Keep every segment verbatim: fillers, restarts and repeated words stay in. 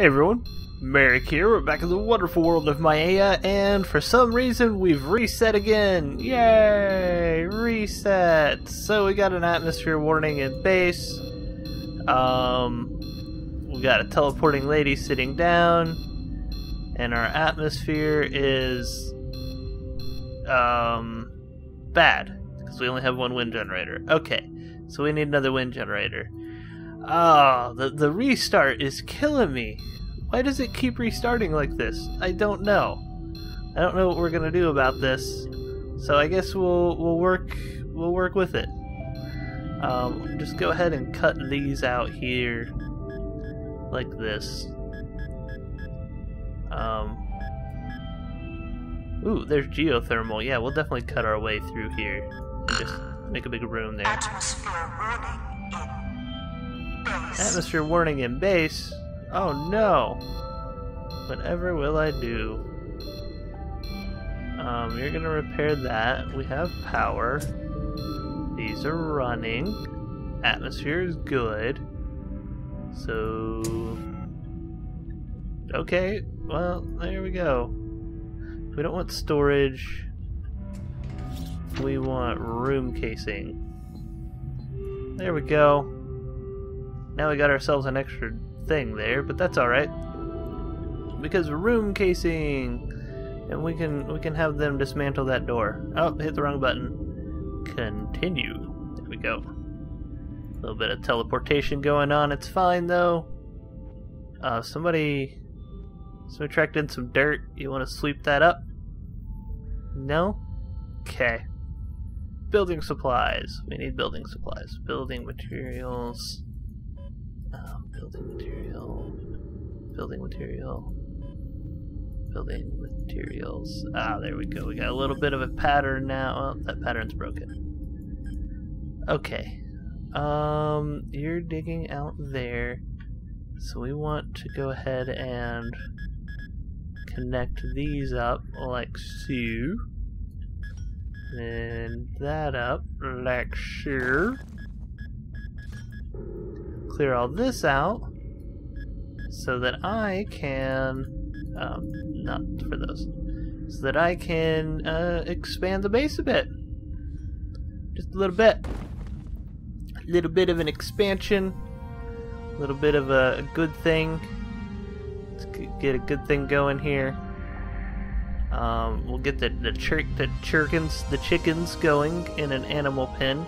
Hey everyone, Merrick here. We're back in the wonderful world of Maia, and for some reason we've reset again. Yay! Reset! So we got an atmosphere warning in base. Um, we got a teleporting lady sitting down, and our atmosphere is um bad because we only have one wind generator. Okay, so we need another wind generator. Oh, the, the restart is killing me. Why does it keep restarting like this? I don't know. I don't know what we're gonna do about this. So I guess we'll we'll work we'll work with it. Um, just go ahead and cut these out here, like this. Um. Ooh, there's geothermal. Yeah, we'll definitely cut our way through here. Just make a big room there. Atmosphere warning. Atmosphere warning in base? Oh no! Whatever will I do? Um, you're gonna repair that. We have power. These are running. Atmosphere is good. So... okay, well, there we go. We don't want storage. We want room casing. There we go. Now we got ourselves an extra thing there, but that's all right because room casing, and we can we can have them dismantle that door. Oh, hit the wrong button. Continue. There we go. A little bit of teleportation going on. It's fine though. Uh, somebody somebody tracked in some dirt. You want to sweep that up? No? Okay. Building supplies. We need building supplies. Building materials. Um, building material, building material, building materials. Ah, there we go. We got a little bit of a pattern now. Well, that pattern's broken. Okay. Um, you're digging out there. So we want to go ahead and connect these up like so. And that up like so. Clear all this out so that I can um, not for those so that I can uh, expand the base a bit, just a little bit a little bit of an expansion, a little bit of a, a good thing. Let's get a good thing going here. Um, we'll get the the, chir the chickens the chickens going in an animal pen.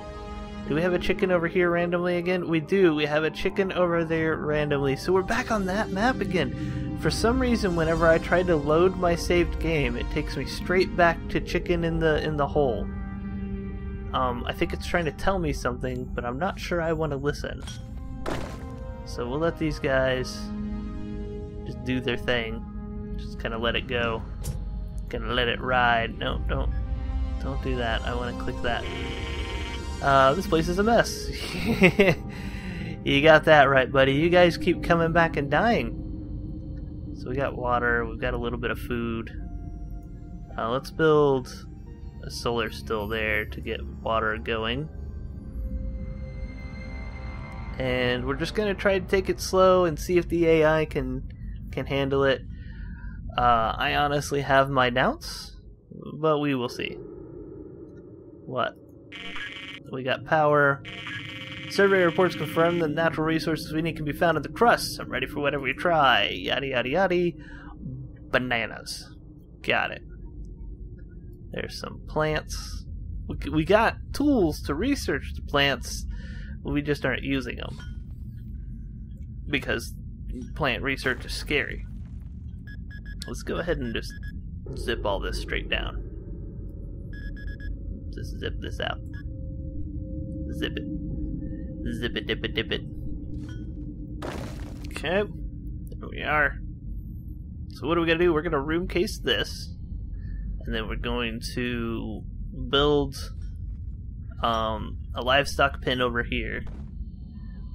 Do we have a chicken over here randomly again? We do. We have a chicken over there randomly. So we're back on that map again. For some reason, whenever I try to load my saved game, it takes me straight back to chicken in the in the hole. Um, I think it's trying to tell me something, but I'm not sure I want to listen. So we'll let these guys just do their thing. Just kind of let it go. Gonna let it ride. No, don't, don't do that. I want to click that. Uh, this place is a mess. You got that right, buddy. You guys keep coming back and dying. So we got water. We've got a little bit of food. Uh, let's build a solar still there to get water going. And we're just gonna try to take it slow and see if the A I can can handle it. Uh, I honestly have my doubts, but we will see. What? We got power. Survey reports confirm that natural resources we need can be found in the crust. I'm ready for whatever we try. Yada yada yada. Bananas. Got it. There's some plants. We, we got tools to research the plants. We just aren't using them. Because plant research is scary. Let's go ahead and just zip all this straight down. Just zip this out. Zip it. Zip it, dip it, dip it. Okay. There we are. So what are we going to do? We're going to room case this. And then we're going to build um, a livestock pen over here.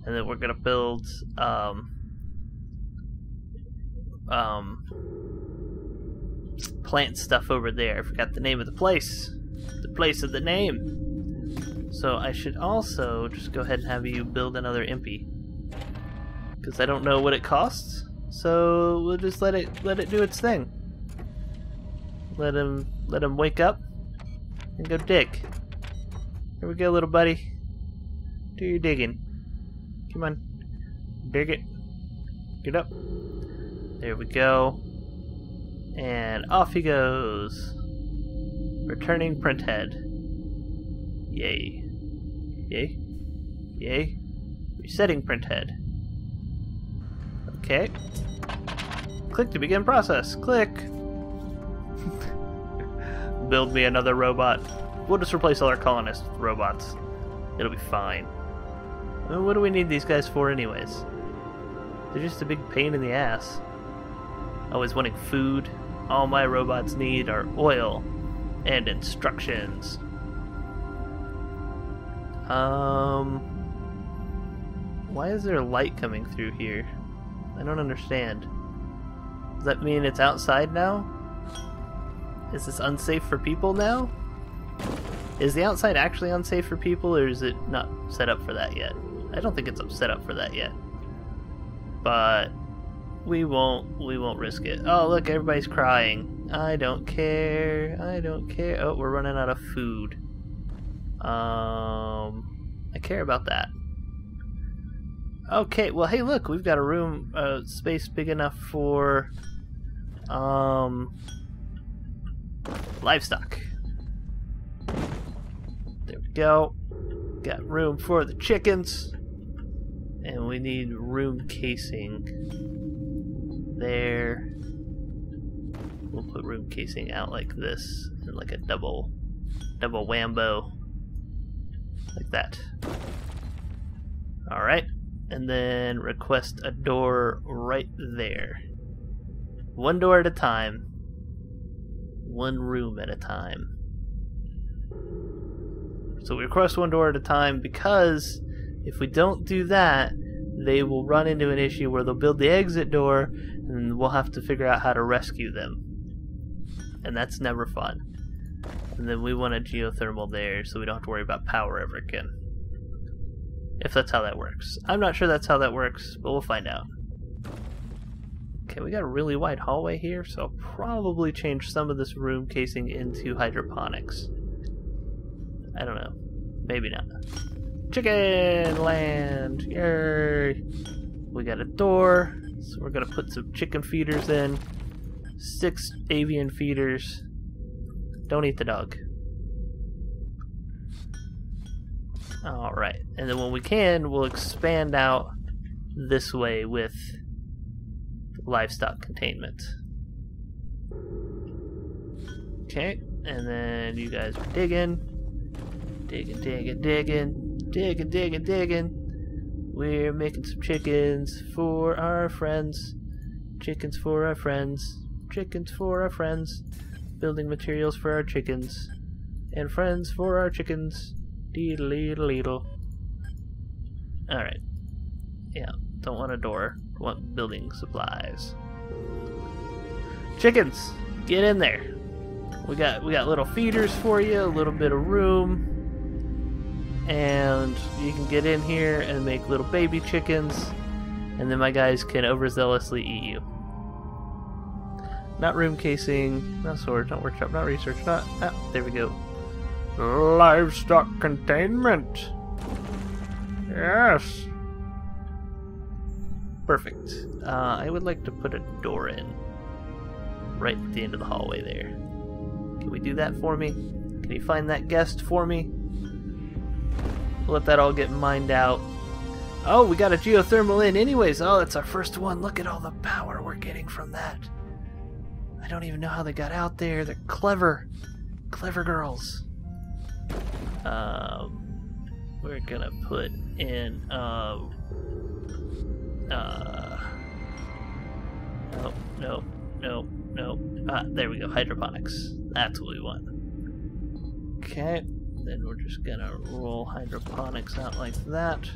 And then we're going to build um, um, plant stuff over there. I forgot the name of the place. The place of the name. So I should also just go ahead and have you build another impy, because I don't know what it costs. So we'll just let it let it do its thing. Let him let him wake up and go dig. Here we go, little buddy. Do your digging. Come on, dig it. Get up. There we go. And off he goes. Returning printhead. Yay. Yay. Yay. Resetting printhead. Okay. Click to begin process. Click. Build me another robot. We'll just replace all our colonists with robots. It'll be fine. What do we need these guys for anyways? They're just a big pain in the ass. Always wanting food. All my robots need are oil and instructions. Um, why is there light coming through here? I don't understand. Does that mean it's outside now? Is this unsafe for people now? Is the outside actually unsafe for people, or is it not set up for that yet? I don't think it's set up for that yet. But we won't we won't risk it. Oh, look, everybody's crying. I don't care. I don't care. Oh, we're running out of food. Um, I care about that. Okay, well, hey, look, we've got a room, uh, space big enough for, um, livestock. There we go. Got room for the chickens. And we need room casing. There. We'll put room casing out like this, and like a double, double whambo. Like that. Alright. And then request a door right there. One door at a time. One room at a time. So we request one door at a time, because if we don't do that, they will run into an issue where they'll build the exit door and we'll have to figure out how to rescue them. And that's never fun. And then we want a geothermal there so we don't have to worry about power ever again. If that's how that works. I'm not sure that's how that works, but we'll find out. Okay, we got a really wide hallway here, so I'll probably change some of this room casing into hydroponics. I don't know. Maybe not. Chicken land! Yay! We got a door, so we're gonna put some chicken feeders in. Six avian feeders. Don't eat the dog. Alright, and then when we can, we'll expand out this way with livestock containment. Okay, and then you guys are digging. Digging, digging, digging. Digging, digging, digging. We're making some chickens for our friends. Chickens for our friends. Chickens for our friends. Building materials for our chickens. And friends for our chickens. Deedle-leedle-leedle. Alright. Yeah, don't want a door. Want building supplies. Chickens! Get in there! We got we got little feeders for you, a little bit of room. And you can get in here and make little baby chickens. And then my guys can overzealously eat you. Not room casing, not storage, not workshop, not research, not... Ah, there we go. Livestock containment! Yes! Perfect. Uh, I would like to put a door in. Right at the end of the hallway there. Can we do that for me? Can you find that guest for me? We'll let that all get mined out. Oh, we got a geothermal in anyways! Oh, that's our first one. Look at all the power we're getting from that. I don't even know how they got out there. They're clever. Clever girls. Um, we're gonna put in, um, uh, no, no, no, no, ah, there we go, hydroponics. That's what we want. Okay, then we're just gonna roll hydroponics out like that,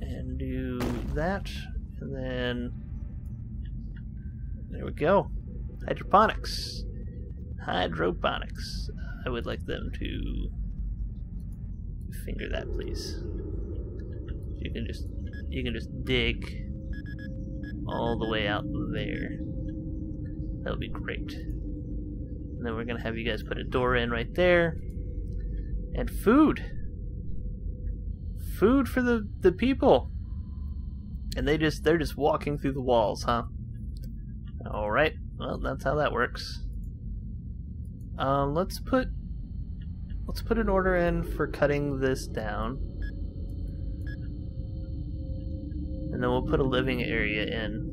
and do that, and then, there we go, hydroponics, hydroponics. I would like them to finger that, please. You can just you can just dig all the way out there. That would be great. And then we're going to have you guys put a door in right there. And food. Food for the, the people. And they just, they're just walking through the walls, huh? Alright, well, that's how that works. Um, let's put, let's put an order in for cutting this down. And then we'll put a living area in.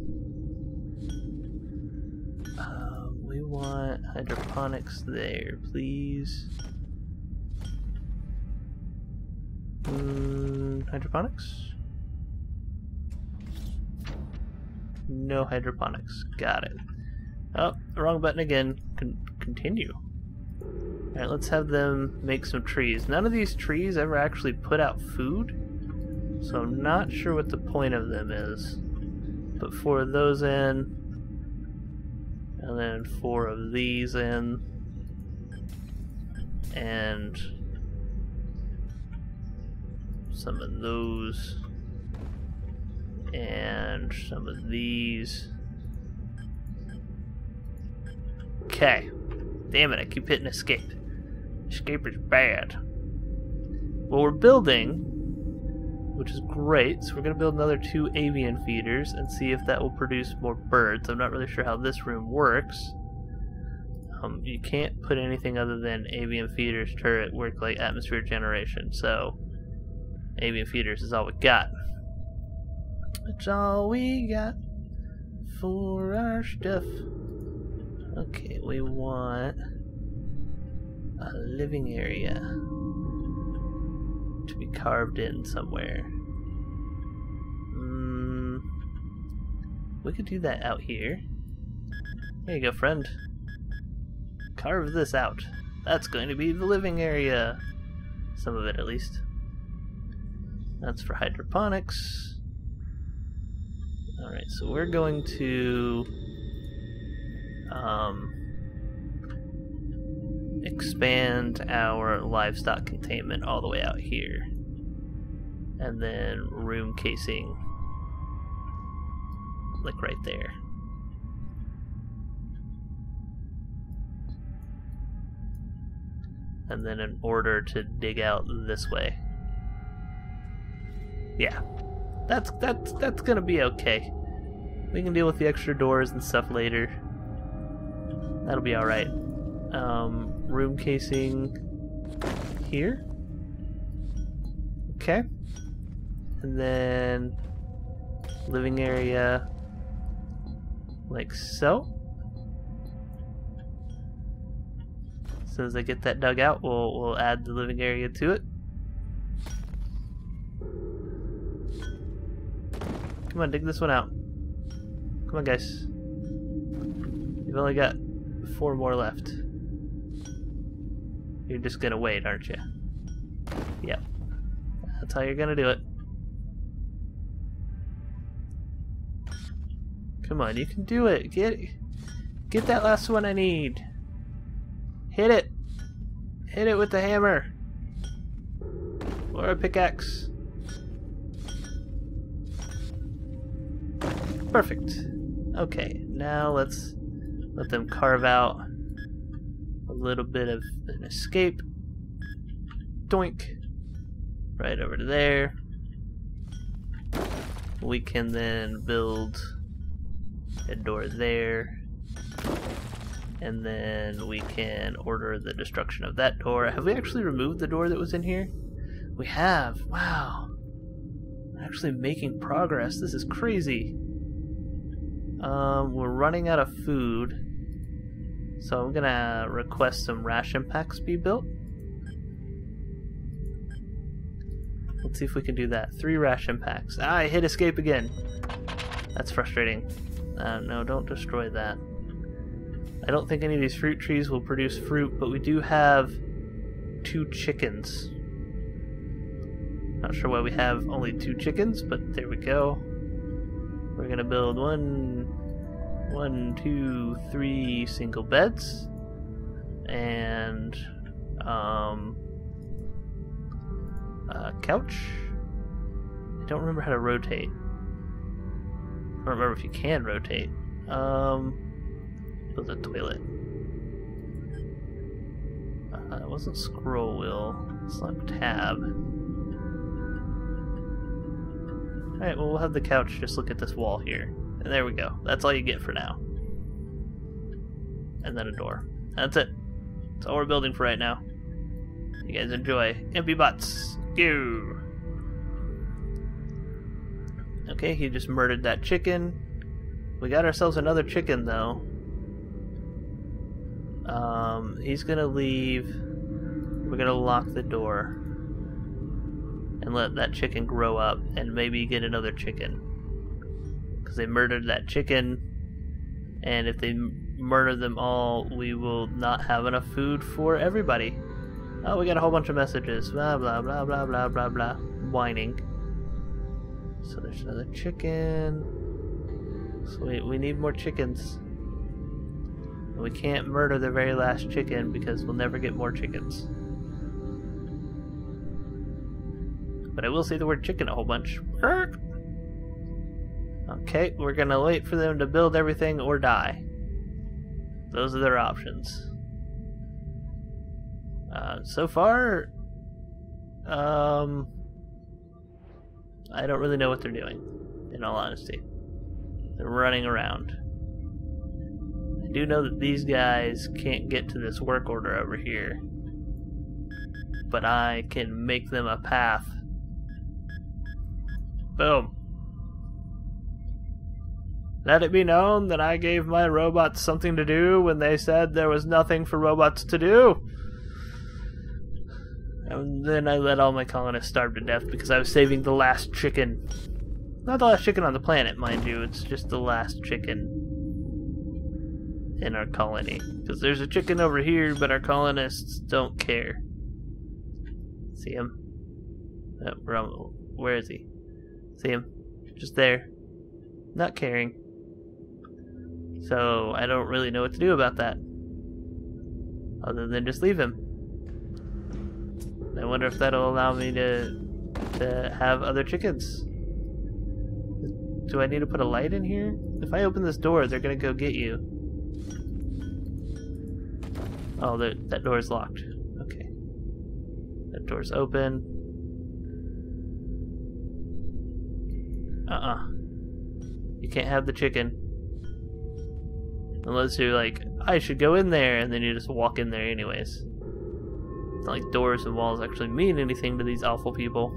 Uh, we want hydroponics there, please. Mm, hydroponics? No hydroponics. Got it. Oh, wrong button again. Con continue. Alright, let's have them make some trees. None of these trees ever actually put out food, so I'm not sure what the point of them is. Put four of those in, and then four of these in, and some of those, and some of these. Okay. Damn it, I keep hitting escape. Escape is bad. Well, we're building, which is great, so we're going to build another two avian feeders and see if that will produce more birds. I'm not really sure how this room works. Um, you can't put anything other than avian feeders turret work like atmosphere generation, so avian feeders is all we got. That's all we got for our stuff. Okay, we want a living area to be carved in somewhere. Mm, we could do that out here. There you go, friend. Carve this out. That's going to be the living area. Some of it, at least. That's for hydroponics. Alright, so we're going to um, expand our livestock containment all the way out here. And then room casing, like right there. And then an order to dig out this way. Yeah. That's, that's, that's gonna be okay. We can deal with the extra doors and stuff later. That'll be alright. Um, room casing here. Okay. And then living area like so. As soon as I get that dug out, we'll, we'll add the living area to it. Come on, dig this one out. Come on, guys. You've only got four more left. You're just gonna wait, aren't you? Yep. That's how you're gonna do it. Come on, you can do it. Get get that last one I need. Hit it. Hit it with the hammer. Or a pickaxe. Perfect. Okay, now let's let them carve out a little bit of an escape. Doink. Right over to there. We can then build a door there. And then we can order the destruction of that door. Have we actually removed the door that was in here? We have. Wow. We're actually making progress. This is crazy. Um, we're running out of food, so I'm gonna request some ration packs be built. Let's see if we can do that. Three ration packs. Ah, I hit escape again. That's frustrating. Uh, no, don't destroy that. I don't think any of these fruit trees will produce fruit, but we do have two chickens. Not sure why we have only two chickens, but there we go. We're gonna build one, one, two, three single beds, and um, a couch. I don't remember how to rotate. I don't remember if you can rotate. Um, go to the toilet. Uh, it wasn't scroll wheel. It's not tab. Alright, well, we'll have the couch just look at this wall here. And there we go. That's all you get for now. And then a door. That's it. That's all we're building for right now. You guys enjoy. Empty butts. Go! Okay, he just murdered that chicken. We got ourselves another chicken, though. Um, he's gonna leave. We're gonna lock the door. And let that chicken grow up. And maybe get another chicken. Because they murdered that chicken. And if they murder them all, we will not have enough food for everybody. Oh, we got a whole bunch of messages. Blah, blah, blah, blah, blah, blah, blah. Whining. So there's another chicken. Sweet, we need more chickens. We can't murder the very last chicken because we'll never get more chickens. But I will say the word chicken a whole bunch. Okay, we're gonna wait for them to build everything or die. Those are their options. Uh, so far, um... I don't really know what they're doing, in all honesty. They're running around. I do know that these guys can't get to this work order over here, but I can make them a path. Boom. Let it be known that I gave my robots something to do when they said there was nothing for robots to do. And then I let all my colonists starve to death because I was saving the last chicken. Not the last chicken on the planet, mind you. It's just the last chicken in our colony. Because there's a chicken over here, but our colonists don't care. See him? Oh, where is he? See him? Just there. Not caring. So I don't really know what to do about that. Other than just leave him. I wonder if that'll allow me to to have other chickens. Do I need to put a light in here? If I open this door, they're gonna go get you. Oh, that door's locked. Okay. That door's open. Uh-uh. You can't have the chicken. Unless you're like, I should go in there, and then you just walk in there anyways. Like doors and walls actually mean anything to these awful people.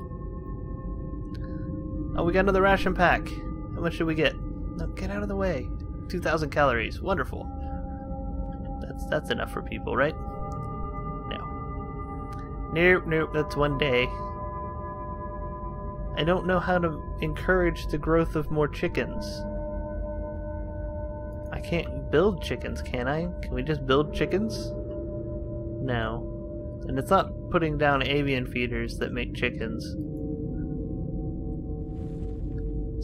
Oh, we got another ration pack. How much should we get? No, get out of the way. two thousand calories. Wonderful. That's that's enough for people, right? No. Nope, nope. That's one day. I don't know how to encourage the growth of more chickens. I can't build chickens, can I? Can we just build chickens? No. And it's not putting down avian feeders that make chickens.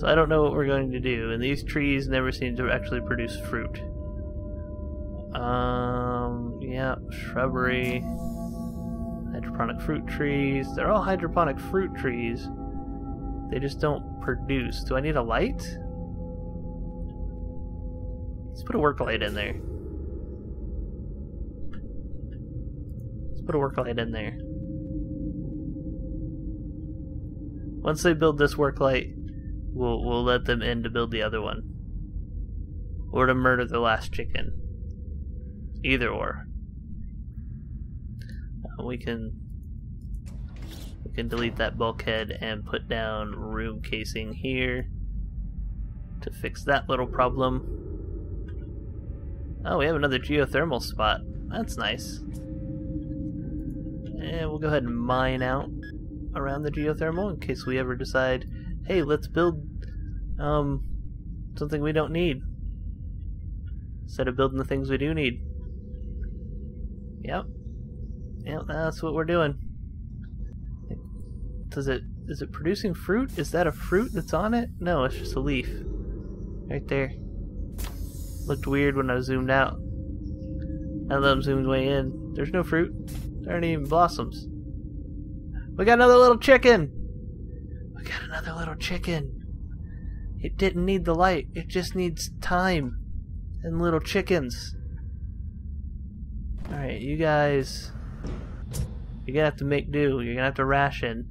So I don't know what we're going to do. And these trees never seem to actually produce fruit. Um, yeah, shrubbery. Hydroponic fruit trees. They're all hydroponic fruit trees. They just don't produce. Do I need a light? Let's put a work light in there. Put a work light in there. Once they build this work light, we'll we'll let them in to build the other one. Or to murder the last chicken. Either or. Uh, we can we can delete that bulkhead and put down room casing here to fix that little problem. Oh, we have another geothermal spot. That's nice. And we'll go ahead and mine out around the geothermal in case we ever decide, hey, let's build um, something we don't need instead of building the things we do need. Yep. Yep, that's what we're doing. Does it, is it producing fruit? Is that a fruit that's on it? No, it's just a leaf. Right there. Looked weird when I zoomed out. Now that I'm zoomed way in, there's no fruit. There aren't even blossoms. We got another little chicken! We got another little chicken! It didn't need the light. It just needs time and little chickens. Alright, you guys, you're gonna have to make do. You're gonna have to ration,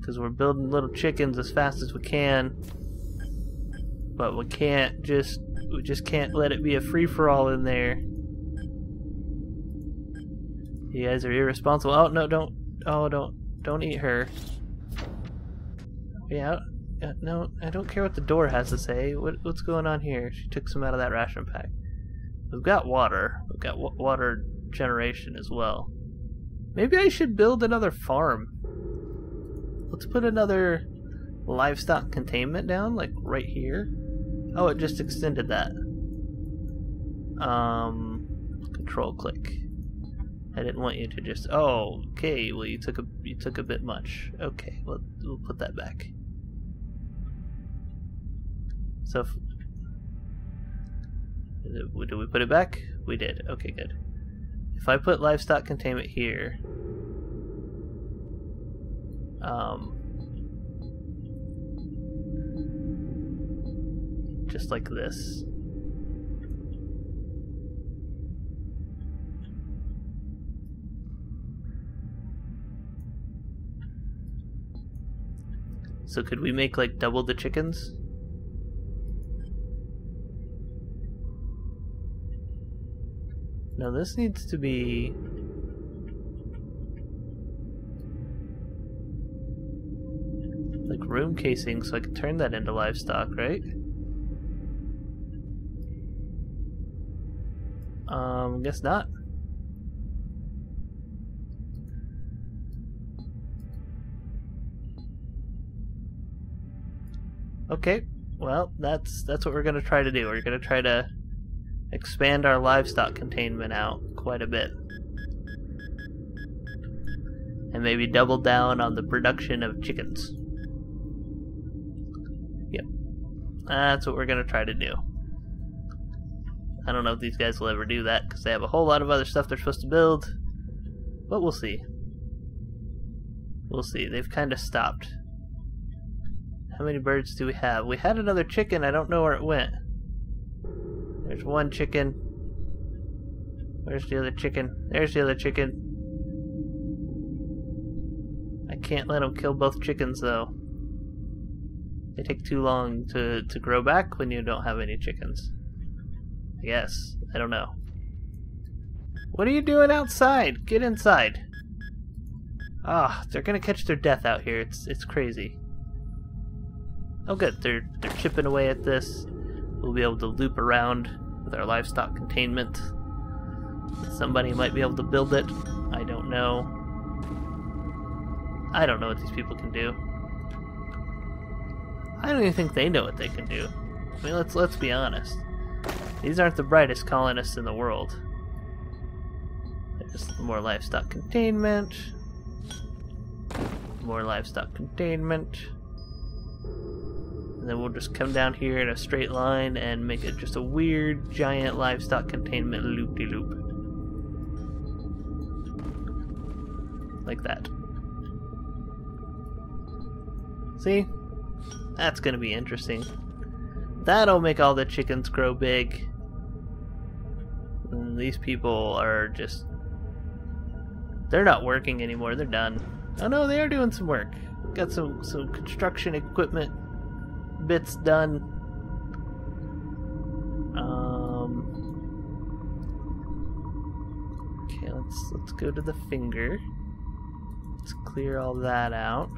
because we're building little chickens as fast as we can, but we can't just we just can't let it be a free-for-all in there. You guys are irresponsible. Oh no, don't oh don't don't eat her. Yeah, no, I don't care what the door has to say. What, what's going on here? She took some out of that ration pack. We've got water. We've got w water generation as well. Maybe I should build another farm. Let's put another livestock containment down, like right here. Oh, it just extended that. Um, control click. I didn't want you to just. Oh, okay. Well, you took a you took a bit much. Okay, well, we'll put that back. So, if, do we put it back? We did. Okay, good. If I put livestock containment here, um, just like this. So could we make like double the chickens? Now this needs to be... like room casing, so I can turn that into livestock, right? Um, guess not. Okay, well, that's that's what we're gonna try to do. We're gonna try to expand our livestock containment out quite a bit, and maybe double down on the production of chickens. Yep, that's what we're gonna try to do. I don't know if these guys will ever do that, because they have a whole lot of other stuff they're supposed to build, but we'll see. We'll see. They've kind of stopped. How many birds do we have? We had another chicken. I don't know where it went. There's one chicken. Where's the other chicken? There's the other chicken. I can't let them kill both chickens, though. They take too long to, to grow back when you don't have any chickens. Yes, I don't know. What are you doing outside? Get inside. Ah, oh, they're gonna catch their death out here. It's it's crazy. Oh good, they're they're chipping away at this. We'll be able to loop around with our livestock containment. Somebody might be able to build it. I don't know. I don't know what these people can do. I don't even think they know what they can do. I mean, let's let's be honest. These aren't the brightest colonists in the world. There's more livestock containment. More livestock containment. And then we'll just come down here in a straight line and make it just a weird giant livestock containment loop-de-loop. Like that. See? That's gonna be interesting. That'll make all the chickens grow big. And these people are just... they're not working anymore, they're done. Oh no, they are doing some work. Got some, some construction equipment bits done. Um, okay, let's, let's go to the finger. Let's clear all that out.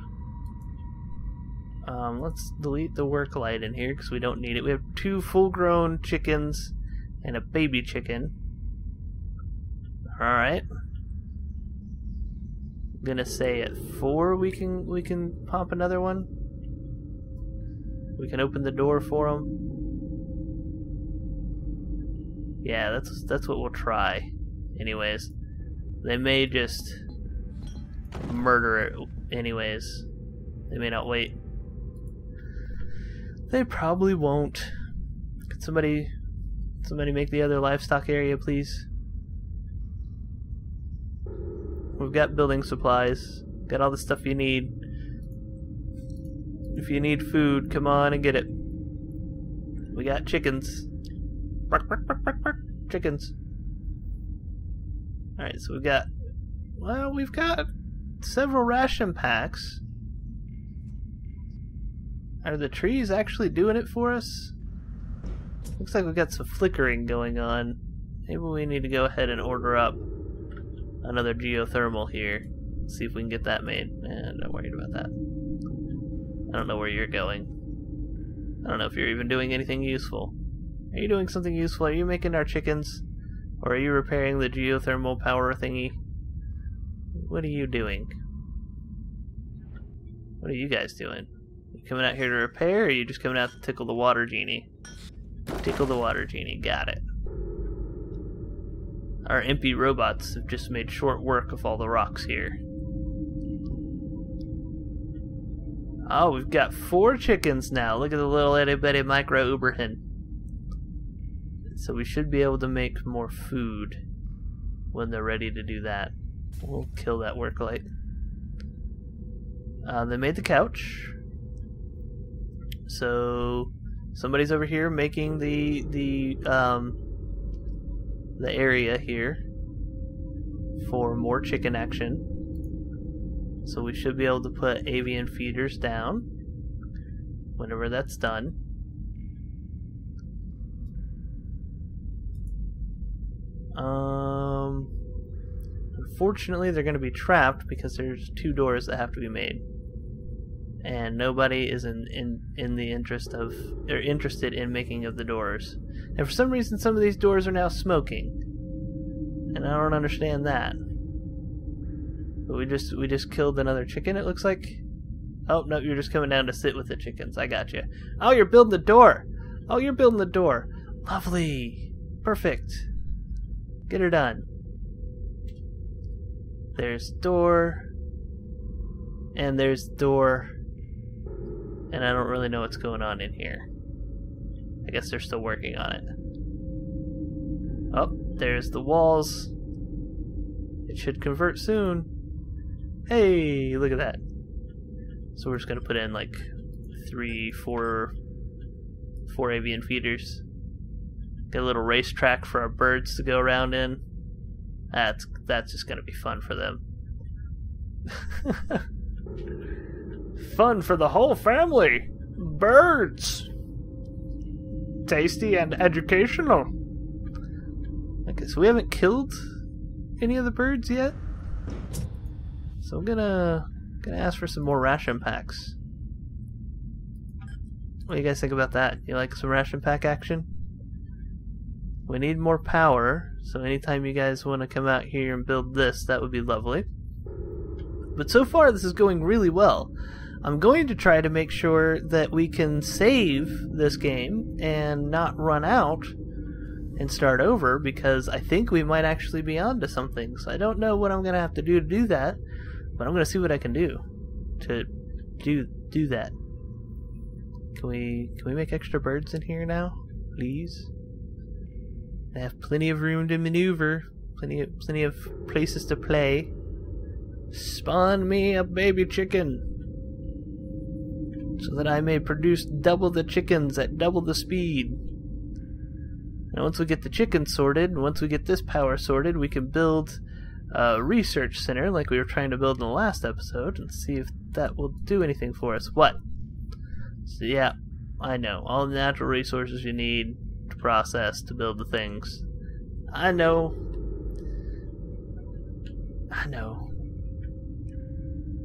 Um, let's delete the work light in here because we don't need it. We have two full-grown chickens and a baby chicken. Alright. I'm gonna say at four we can we can pop another one. We can open the door for them. Yeah, that's that's what we'll try. Anyways, they may just murder it. Anyways, they may not wait. They probably won't. Could somebody, somebody make the other livestock area, please? We've got building supplies. Got all the stuff you need. If you need food, come on and get it. We got chickens. Bark, bark, bark, bark, bark. Chickens. Alright, so we've got... Well, we've got several ration packs. Are the trees actually doing it for us? Looks like we've got some flickering going on. Maybe we need to go ahead and order up another geothermal here. See if we can get that made. Eh, not worried about that. I don't know where you're going. I don't know if you're even doing anything useful. Are you doing something useful? Are you making our chickens? Or are you repairing the geothermal power thingy? What are you doing? What are you guys doing? You coming out here to repair, or are you just coming out to tickle the water genie? Tickle the water genie, got it. Our impy robots have just made short work of all the rocks here. Oh, we've got four chickens now. Look at the little itty bitty micro uber hen. So we should be able to make more food when they're ready to do that. We'll kill that work light. Uh, they made the couch. So somebody's over here making the the um, the area here for more chicken action. So we should be able to put avian feeders down whenever that's done. Um, unfortunately, they're going to be trapped because there's two doors that have to be made, and nobody is in in in the interest of or interested in making of the doors. And for some reason, some of these doors are now smoking, and I don't understand that. But we just we just killed another chicken. It looks like. Oh no, you're just coming down to sit with the chickens. I got you. Oh, you're building the door. Oh, you're building the door. Lovely, perfect. Get her done. There's door. And there's door. And I don't really know what's going on in here. I guess they're still working on it. Oh, there's the walls. It should convert soon. Hey, look at that. So we're just going to put in like three, four, four avian feeders. Get a little racetrack for our birds to go around in. That's that's just gonna be fun for them. Fun for the whole family. Birds. Tasty and educational. Okay, so we haven't killed any of the birds yet. So I'm gonna gonna ask for some more ration packs. What do you guys think about that? You like some ration pack action? We need more power, so anytime you guys want to come out here and build this, that would be lovely. But so far, this is going really well. I'm going to try to make sure that we can save this game and not run out and start over, because I think we might actually be onto something. So I don't know what I'm going to have to do to do that, but I'm going to see what I can do to do do that. Can we can we make extra birds in here now, please? They have plenty of room to maneuver, plenty of, plenty of places to play. Spawn me a baby chicken, so that I may produce double the chickens at double the speed. And once we get the chicken sorted, and once we get this power sorted, we can build a research center like we were trying to build in the last episode, and see if that will do anything for us. What? So yeah, I know, all the natural resources you need process to build the things. I know. I know.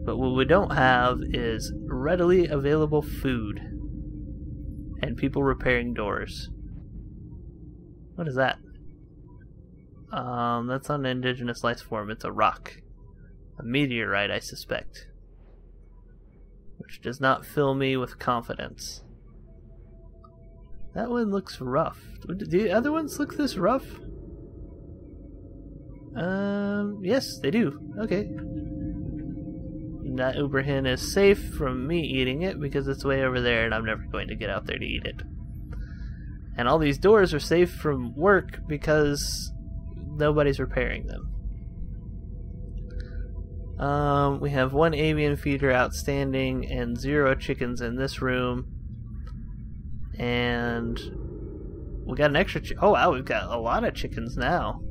But what we don't have is readily available food and people repairing doors. What is that? Um, that's not an indigenous life form. It's a rock. A meteorite, I suspect. Which does not fill me with confidence. That one looks rough. Do the other ones look this rough? Um, yes, they do. Okay. And that uber hen is safe from me eating it because it's way over there and I'm never going to get out there to eat it. And all these doors are safe from work because nobody's repairing them. Um, we have one avian feeder outstanding and zero chickens in this room. And we got an extra chi- oh wow, we've got a lot of chickens now.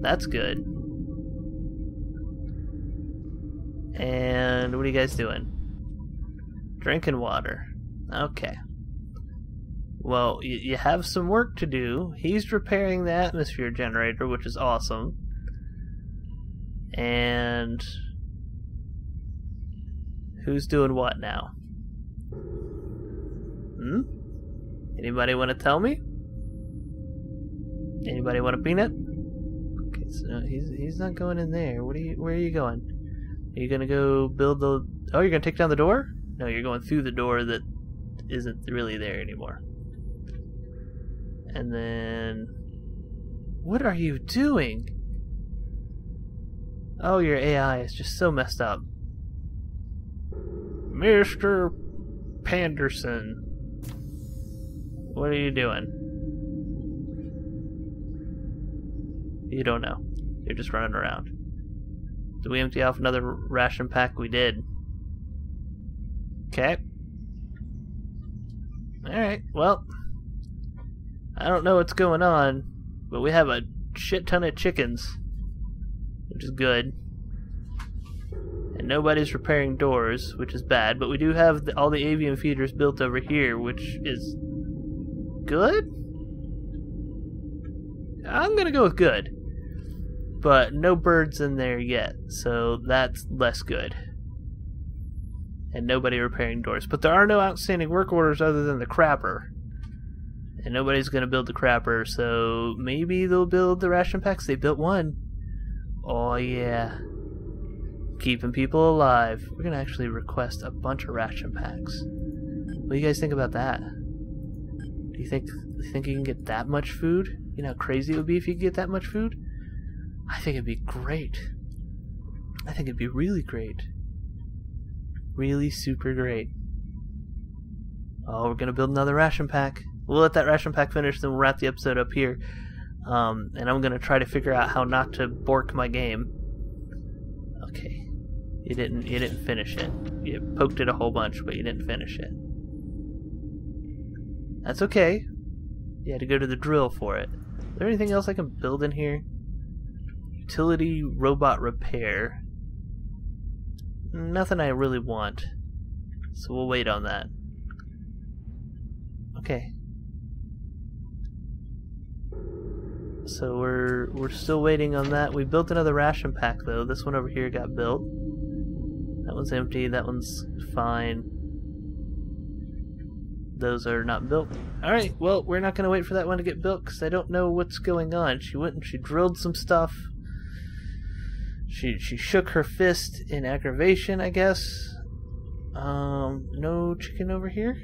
That's good. And what are you guys doing? Drinking water. Okay. Well, you, you have some work to do. He's repairing the atmosphere generator, which is awesome. And who's doing what now? Hmm? Anybody want to tell me? Anybody want a peanut? Okay, so he's he's not going in there. What are you? Where are you going? Are you gonna go build the? Oh, you're gonna take down the door? No, you're going through the door that isn't really there anymore. And then, what are you doing? Oh, your A I is just so messed up. Mister Panderson, what are you doing? You don't know. You're just running around. Did we empty off another ration pack? We did. Okay. Alright, well, I don't know what's going on, but we have a shit ton of chickens, which is good. And nobody's repairing doors, which is bad, but we do have the, all the avian feeders built over here, which is good? I'm gonna go with good. But no birds in there yet, so that's less good. And nobody repairing doors. But there are no outstanding work orders other than the crapper. And nobody's going to build the crapper, so maybe they'll build the ration packs. They built one. Oh yeah. Keeping people alive. We're going to actually request a bunch of ration packs. What do you guys think about that? Do you think, do you, think you can get that much food? You know how crazy it would be if you could get that much food? I think it'd be great. I think it'd be really great. Really super great. Oh, we're gonna build another ration pack. We'll let that ration pack finish, then we'll wrap the episode up here. Um, and I'm gonna try to figure out how not to bork my game. Okay, you didn't. You didn't finish it. You poked it a whole bunch, but you didn't finish it. That's okay. You had to go to the drill for it. Is there anything else I can build in here? Utility robot repair. Nothing I really want, so we'll wait on that. Okay. So we're we're still waiting on that. We built another ration pack though. This one over here got built. That one's empty. That one's fine. Those are not built. All right. Well, we're not gonna wait for that one to get built because I don't know what's going on. She went and she drilled some stuff. She she shook her fist in aggravation, I guess. Um, no chicken over here?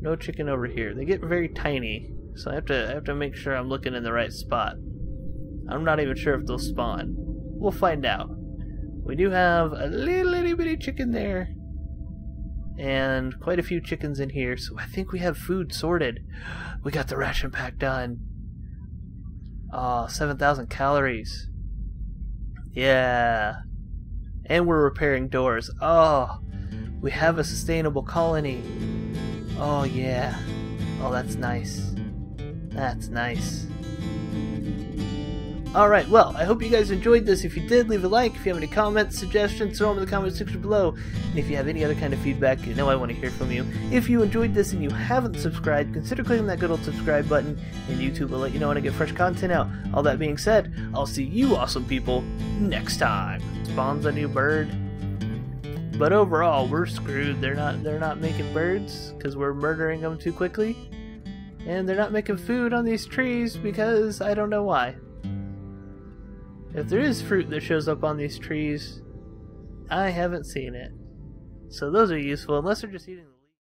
No chicken over here. They get very tiny, so I have to I have to make sure I'm looking in the right spot. I'm not even sure if they'll spawn. We'll find out. We do have a little itty bitty chicken there. And quite a few chickens in here, so I think we have food sorted. We got the ration pack done. Ah, oh, seven thousand calories. Yeah. And we're repairing doors. Oh, we have a sustainable colony. Oh, yeah. Oh, that's nice. That's nice. Alright, well, I hope you guys enjoyed this. If you did, leave a like. If you have any comments, suggestions, throw them in the comment section below. And if you have any other kind of feedback, you know I want to hear from you. If you enjoyed this and you haven't subscribed, consider clicking that good old subscribe button, and YouTube will let you know when I get fresh content out. All that being said, I'll see you awesome people next time. Spawns a new bird. But overall, we're screwed. They're not, they're not making birds because we're murdering them too quickly. And they're not making food on these trees because I don't know why. If there is fruit that shows up on these trees, I haven't seen it. So those are useful, unless they're just eating them.